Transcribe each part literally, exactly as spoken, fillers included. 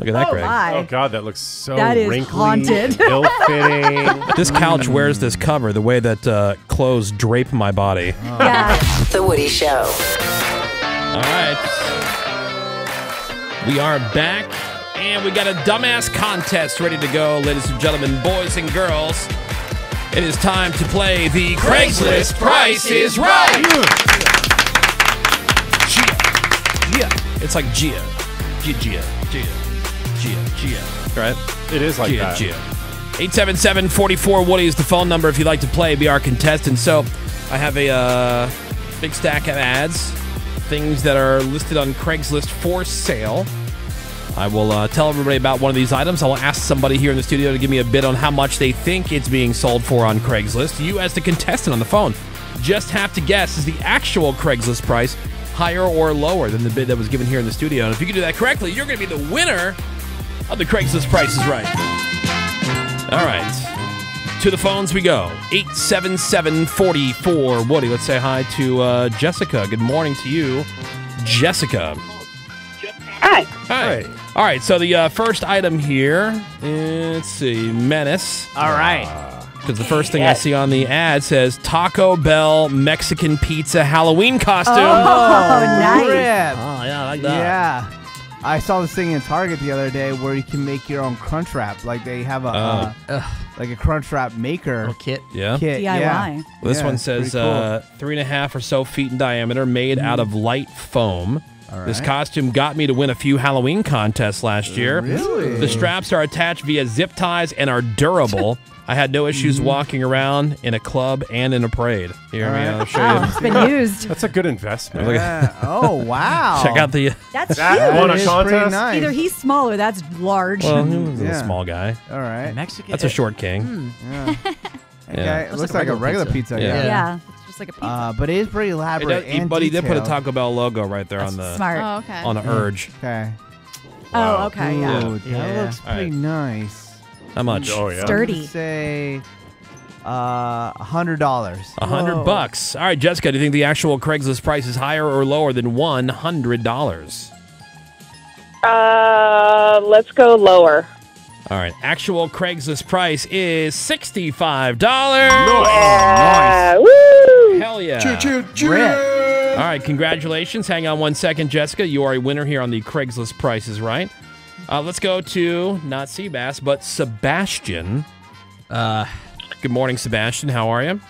Look at that, oh Greg. My. Oh, God, that looks so that is wrinkly, haunted. Ill-fitting. This couch wears this cover the way that uh, clothes drape my body. Oh. Yeah. The Woody Show. All right. We are back, and we got a dumbass contest ready to go, ladies and gentlemen, boys and girls. It is time to play the Craigslist Price is Right. Gia. Gia. It's like Gia. Gia, Gia, Gia, Gia, Gia. Right? It is like Gia, that. Gia. eight seven seven, four four, Woody is the phone number if you'd like to play, be our contestant. So I have a uh, big stack of ads, things that are listed on Craigslist for sale. I will uh, tell everybody about one of these items. I will ask somebody here in the studio to give me a bid on how much they think it's being sold for on Craigslist. You, as the contestant on the phone, just have to guess, is the actual Craigslist price higher or lower than the bid that was given here in the studio? And if you can do that correctly, you're going to be the winner of the Craigslist Price is Right. All right. To the phones we go. eight seven seven, four four, Woody. Let's say hi to uh, Jessica. Good morning to you, Jessica. Hi. Hi. All right, so the uh, first item here, let's see, menace. All right. Because uh, the first thing yes. I see on the ad says Taco Bell Mexican Pizza Halloween costume. Oh, nice. Oh, yeah, I like that. Yeah. I saw this thing in Target the other day where you can make your own Crunchwrap. Like they have a uh, uh, like a Crunchwrap maker. A kit. Yeah. Kit, D I Y. Yeah. Well, this yeah, one says cool. uh, three and a half or so feet in diameter, made mm. out of light foam. Right. This costume got me to win a few Halloween contests last year. Really? The straps are attached via zip ties and are durable. I had no issues walking around in a club and in a parade. You hear me? I'll show you. Oh, it's been used. That's a good investment. Yeah. Oh, wow. Check out the... That's that huge. Won a contest. Nice. Either he's small or that's large. Well, he was yeah. a small guy. All right. Mexican. That's a short king. Mm. Yeah. yeah. It looks, looks like a regular pizza. pizza yeah. yeah. yeah. Like a pizza. Uh, but it is pretty elaborate. Does, and but detailed. He did put a Taco Bell logo right there. That's on the smart. Oh, okay. On the urge. Okay. Wow. Oh, okay. Ooh, yeah. That yeah. looks pretty right. nice. How much? Oh, yeah. Sturdy. Say, uh, a hundred dollars. A hundred bucks. All right, Jessica. Do you think the actual Craigslist price is higher or lower than one hundred dollars? Uh, let's go lower. All right, actual Craigslist price is sixty-five dollars. Yeah. Nice. Woo. Hell yeah. Choo, choo, choo. All right, congratulations. Hang on one second, Jessica. You are a winner here on the Craigslist Price is Right. Uh, let's go to, not Sebas, but Sebastian. Uh, good morning, Sebastian. How are you?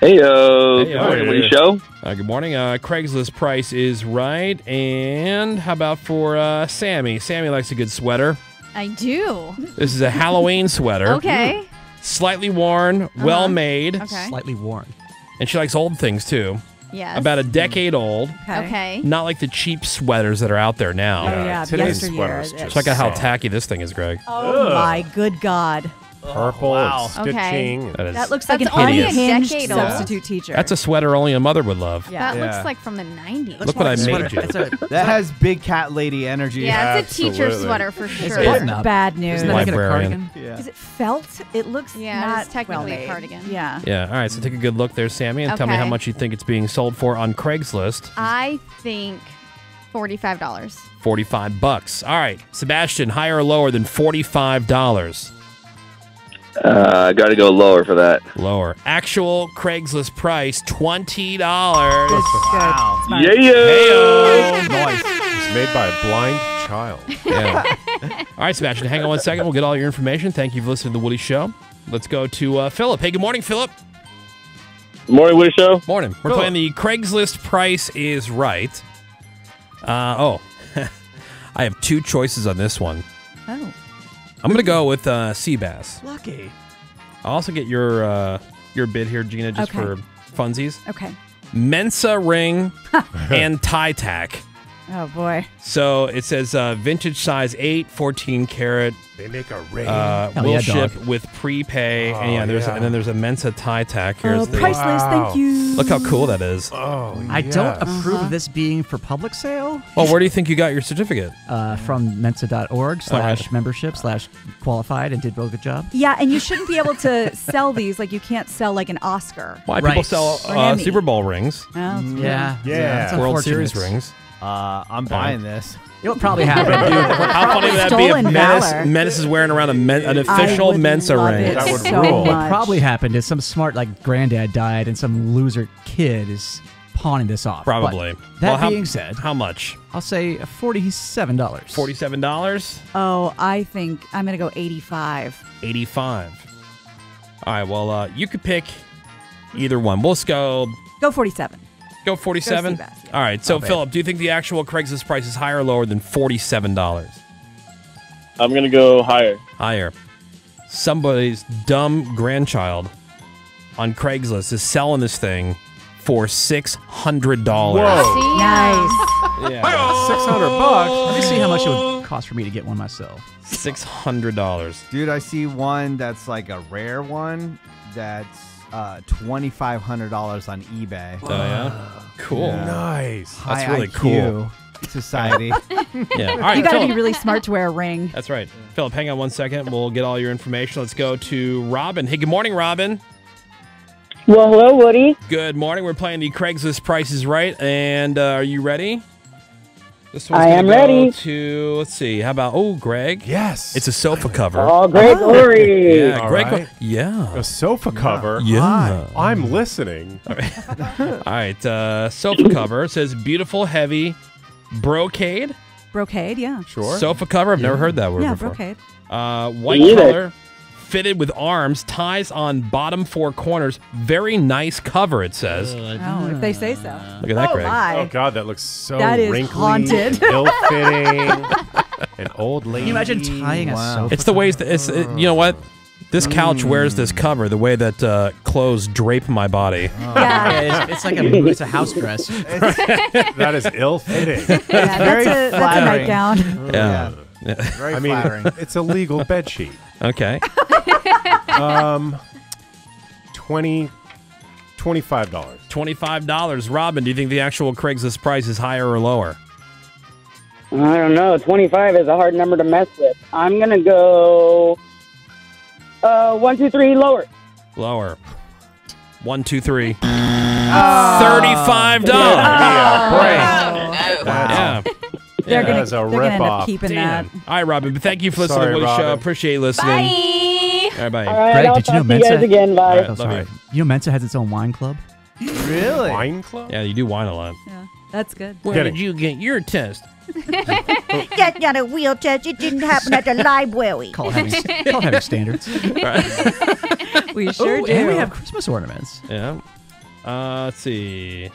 Hey, yo. Good morning, Woody Show. Uh, good morning. Uh, Craigslist Price is Right. And how about for uh, Sammy? Sammy likes a good sweater. I do. This is a Halloween sweater. Okay. Slightly worn, uh -huh. well-made. Okay. Slightly worn. And she likes old things, too. Yes. About a decade old. Okay. okay. Not like the cheap sweaters that are out there now. Oh, yeah. yeah. Today's sweaters. Check out how tacky this thing is, Greg. Oh, ugh. My good God. Purple wow. stitching. Okay. That, is that looks like an unhinged substitute yeah. teacher. That's a sweater only a mother would love. Yeah. That yeah. looks like from the nineties. Look what like I made you. a, that has big cat lady energy. Yeah, it's Absolutely. a teacher sweater for sure. It's bad news. Isn't that like a cardigan? Yeah. Is it felt? It looks yeah, not technically well a cardigan. Yeah. Yeah. All right, so take a good look there, Sammy, and okay. tell me how much you think it's being sold for on Craigslist. I think forty-five dollars. Forty-five bucks. All right, Sebastian, higher or lower than forty-five dollars? Uh, I got to go lower for that. Lower. Actual Craigslist price, twenty dollars. Wow. Yeah, yeah. Hey-o. Nice. It's made by a blind child. Yeah. All right, Sebastian, hang on one second. We'll get all your information. Thank you for listening to The Woody Show. Let's go to uh, Philip. Hey, good morning, Philip. Morning, Woody Show. Morning. We're Phillip. playing the Craigslist Price is Right. Uh, oh, I have two choices on this one. Oh. I'm going to go with uh, Seabass. Lucky. I'll also get your uh, your bid here, Gina, just okay. for funsies. Okay. Mensa ring and tie tack. Oh, boy. So it says uh, vintage size eight, fourteen karat. They make a ring. Uh, will yeah, ship dog. with prepay. Oh, and, yeah, there's, yeah. and then there's a Mensa tie tack. Here's oh, the priceless. Wow. Thank you. Look how cool that is. Oh, I yes. don't approve uh-huh. of this being for public sale. Well, where do you think you got your certificate? Uh, from mensa dot org slash membership slash qualified and did a real good job. Yeah, and you shouldn't be able to sell these. Like, you can't sell, like, an Oscar. Why right. people sell uh, Super Bowl rings. Oh, yeah. Yeah. yeah. World Series rings. Uh, I'm buying right. this. You know what probably happened? How funny would that be if Menace, Menace is wearing around a men, an official Mensa ring? That would so rule. Much. What probably happened is some smart like granddad died and some loser kid is pawning this off. Probably. But that well, being how, said. How much? I'll say forty-seven dollars. forty-seven dollars? Oh, I think I'm going to go eighty-five dollars. eighty-five dollars. All right, well, uh, you could pick either one. We'll go... Go forty-seven dollars. Go forty-seven. Yeah. All right. So, oh, Philip, do you think the actual Craigslist price is higher or lower than forty-seven dollars? I'm gonna go higher. Higher. Somebody's dumb grandchild on Craigslist is selling this thing for six hundred dollars. Whoa! Nice. Yeah. Six hundred bucks. Let me see how much it would cost for me to get one myself. Six hundred dollars. Dude, I see one that's like a rare one. That's. Uh, twenty-five hundred dollars on eBay. Oh, yeah? Cool. Yeah. Nice. That's High really I Q cool. Society. Yeah. All right, you got to be really smart to wear a ring. That's right. Yeah. Philip, hang on one second. We'll get all your information. Let's go to Robin. Hey, good morning, Robin. Well, hello, Woody. Good morning. We're playing the Craigslist Price is Right. And uh, are you ready? This one's I am go ready. To, let's see. How about, oh, Greg. Yes. It's a sofa cover. Oh, Greg Gory. Yeah, all Greg right. Yeah. A sofa cover? Yeah. Hi, I'm listening. All right. All right uh, sofa cover. It says beautiful, heavy brocade. Brocade, yeah. Sure. Sofa cover. I've yeah. never heard that word yeah, before. Yeah, brocade. Uh, white Eat color. It. Fitted with arms, ties on bottom four corners. Very nice cover, it says. Oh, if they say so. Look at that, Greg. Oh, my. Oh God, that looks so that is wrinkly, haunted. Ill-fitting, an old lady. Can you imagine tying wow. a sofa? It's the ways that it's. It, you know what? This couch mm. wears this cover the way that uh, clothes drape my body. Oh. Yeah, it's, it's like a it's a house dress. That is ill-fitting. Yeah, that's very a, that's a nightgown. Yeah. yeah. Yeah. Very I flattering. Mean, it's a legal bedsheet. Okay. um, twenty, twenty-five dollars. Twenty-five dollars. Robin, do you think the actual Craigslist price is higher or lower? I don't know. Twenty-five is a hard number to mess with. I'm gonna go. Uh, one, two, three, lower. Lower. One, two, three. Oh. Thirty-five dollars. Oh. Oh. Wow. Yeah. They're yeah, going to end up keeping Damn. that. All right, Robin. But thank you for listening sorry, to the Woody Show. Appreciate listening. Bye. All right, bye. All right, Greg, I'll did you know Mensa? You guys again, bye. Right, oh, sorry. You know Mensa has its own wine club? Really? Wine club? Yeah, you do wine a lot. Yeah, that's good. Where get did it. you get your test? That's not a real test. It didn't happen at the library. Call having, call having standards. Right. We sure Ooh, do. And we have Christmas ornaments. Yeah. Uh, let's see.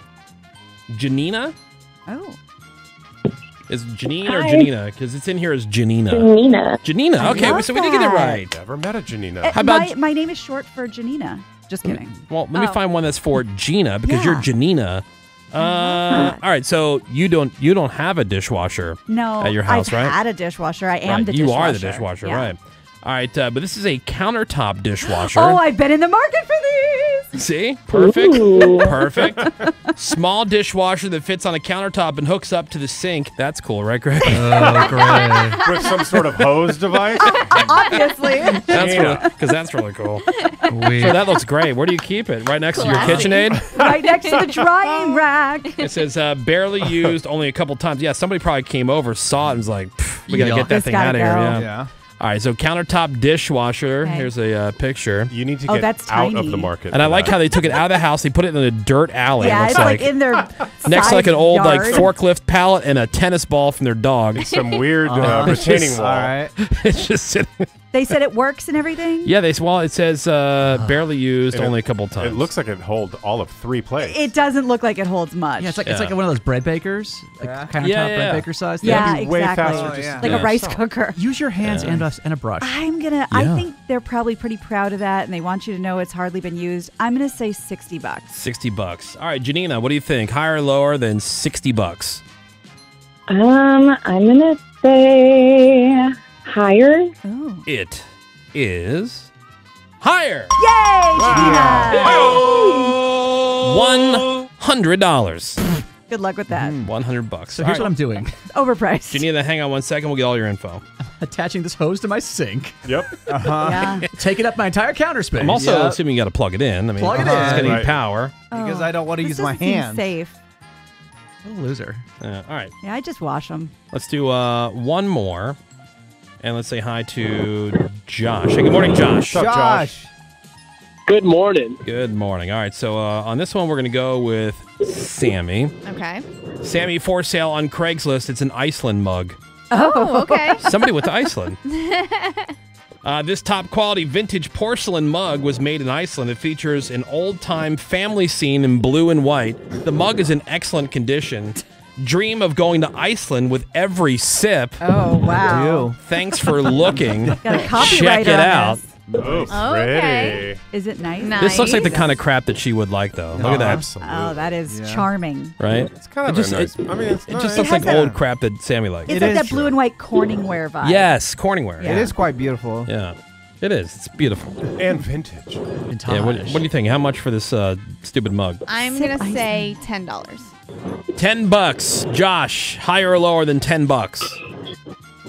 Janina? Oh. Is Janine or Janina? Because it's in here as Janina. Janina. Janina. Okay, so we did get it right. Never met a Janina. Uh, How about my, my name is short for Janina. Just kidding. Well, let oh. me find one that's for Gina because yeah. you're Janina. Uh, all right, so you don't you don't have a dishwasher no, at your house, I've right? I had a dishwasher. I am right. the you dishwasher. You are the dishwasher, yeah. right? All right, uh, but this is a countertop dishwasher. Oh, I've been in the market for these. See? Perfect. Ooh. Perfect. Small dishwasher that fits on a countertop and hooks up to the sink. That's cool, right, Greg? Oh, Greg. With some sort of hose device? Obviously. Because that's, yeah. really, that's really cool. Weird. So that looks great. Where do you keep it? Right next Classic. to your KitchenAid? Right next to the drying rack. It says uh, barely used, only a couple times. Yeah, somebody probably came over, saw it, and was like, we got to get that this thing out of go. here. Yeah. yeah. All right, so countertop dishwasher. Okay. Here's a uh, picture. You need to get oh, out tiny. of the market. And I like that. How they took it out of the house. They put it in a dirt alley. Yeah, it's like, like in their next to like an old yard. like forklift pallet and a tennis ball from their dog. It's some weird uh, uh, retaining wall. All right. It's just sitting. They said it works and everything? Yeah, they well, it says uh, barely used, it, only a couple times. It looks like it holds all of three plates. It doesn't look like it holds much. Yeah, it's like yeah. it's like one of those bread bakers, like yeah. countertop yeah, yeah. bread baker size. Thing. Yeah, exactly. Way faster, oh, just yeah. like yeah. a rice cooker. Use your hands yeah. and, a, and a brush. I'm gonna. Yeah. I think they're probably pretty proud of that, and they want you to know it's hardly been used. I'm gonna say sixty bucks. Sixty bucks. All right, Janina, what do you think? Higher or lower than sixty bucks? Um, I'm gonna say. Higher? Oh. It is higher. Yay! Wow. Wow. one hundred dollars. Good luck with that. one hundred bucks. So here's right. what I'm doing. Overpriced. Janina, hang on one second. We'll get all your info. I'm attaching this hose to my sink. Yep. Uh-huh. Yeah. Taking up my entire counter space. I'm also yep. assuming you got to plug it in. I mean, plug it uh-huh. in. It's getting right. power. Oh, because I don't want to use my hands. Safe. What a loser. Uh, all right. Yeah, I just wash them. Let's do uh, one more. And let's say hi to Josh. Hey, good morning, Josh. Josh. Up, Josh. Good morning. Good morning. All right. So uh, on this one, we're going to go with Sammy. Okay. Sammy, for sale on Craigslist. It's an Iceland mug. Oh, okay. Somebody went to Iceland. Uh, this top-quality vintage porcelain mug was made in Iceland. It features an old-time family scene in blue and white. The mug is in excellent condition. Dream of going to Iceland with every sip. Oh, wow. Ew. Thanks for looking. Got a copyright. Check it out. Oh, okay. Is it nice? nice? This looks like the kind of crap that she would like, though. No, look at that. Absolutely. Oh, that is yeah. charming. Right? It's kind of it just, nice. It, I mean, it's it nice. just looks it like that, old crap that Sammy likes. It's it like that blue and white Corningware vibe. Yes, Corningware. Yeah. It is quite beautiful. Yeah, it is. It's beautiful. And vintage. And yeah, what, what do you think? How much for this uh, stupid mug? I'm going to say ten dollars. ten bucks. Josh, higher or lower than ten bucks?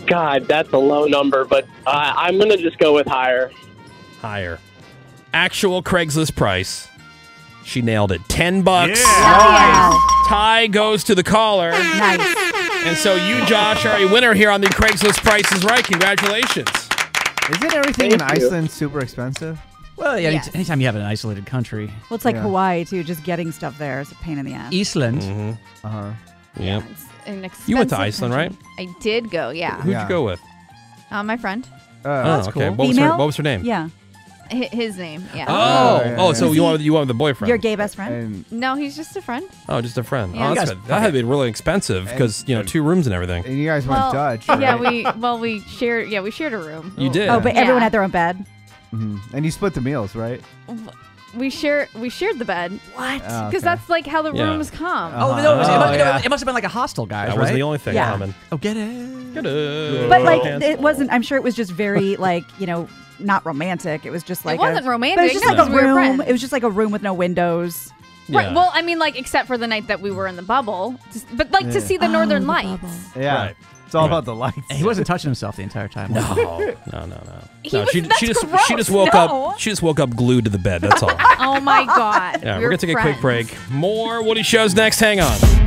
God, that's a low number, but uh, I'm going to just go with higher. Higher. Actual Craigslist price. She nailed it. ten bucks. Yeah. Nice. Wow. Tie goes to the caller. Nice. And so you, Josh, are a winner here on the Craigslist Price is Right. Congratulations. Isn't everything Thank in Iceland you. super expensive? Well, yeah, yes. anytime you have an isolated country. Well, it's like yeah. Hawaii, too. Just getting stuff there is a pain in the ass. Iceland. Mm-hmm. Uh-huh. Yeah. yeah it's an expensive you went to Iceland, country. right? I did go, yeah. Who'd yeah. you go with? Uh, my friend. Uh, oh, that's okay. Cool. What was, her, what was her name? Yeah. His name, yeah. Oh, oh, yeah, oh so yeah. you want you want the boyfriend? Your gay best friend? And no, he's just a friend. Oh, just a friend. Yeah. Oh, that's good. That had been really expensive because you know two rooms and everything. And you guys well, went Dutch. Right? Yeah, we well we shared yeah we shared a room. You did. Oh, but yeah. everyone had their own bed. Mm-hmm. And you split the meals, right? We share we shared the bed. What? Because oh, okay. that's like how the yeah. rooms come. Uh-huh. Oh no, it, was, oh, it, must, yeah. it, it must have been like a hostel, guys. That right? was the only thing yeah. common. Oh, get it. Get it. But like it wasn't. I'm sure it was just very like you know. Not romantic. It was just like it wasn't a, romantic. But it was just no. like a room. We it was just like a room with no windows. Yeah. Right. Well, I mean, like except for the night that we were in the bubble, just, but like yeah. to see the oh, northern the lights. Bubble. Yeah, right. It's all right. about the lights. And he wasn't touching himself the entire time. No, no, no, no. He no was, she, she just gross. she just woke no. up. She just woke up glued to the bed. That's all. Oh my God. Yeah, we're, we're gonna friends. take a quick break. More Woody shows next. Hang on.